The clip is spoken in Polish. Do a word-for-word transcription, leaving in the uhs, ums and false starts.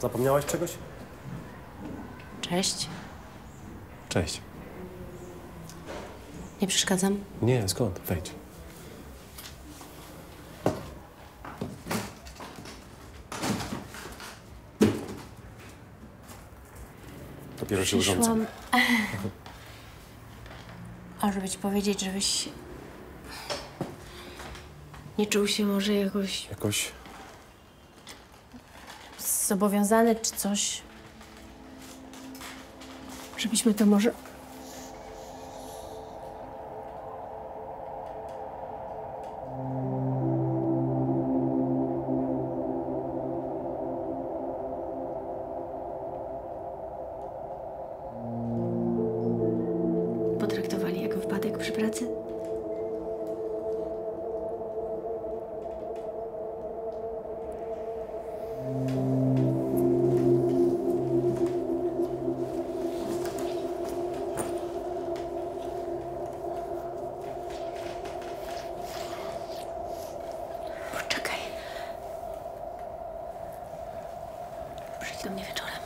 Zapomniałaś czegoś? Cześć. Cześć. Nie przeszkadzam? Nie, skąd? Wejdź. Dopiero się urządzę. A żeby ci powiedzieć, żebyś nie czuł się może jakoś... Jakoś? Zobowiązany czy coś. Żebyśmy to może... Potraktowali jako wypadek przy pracy? Poczekaj. Przyjdź do mnie wieczorem.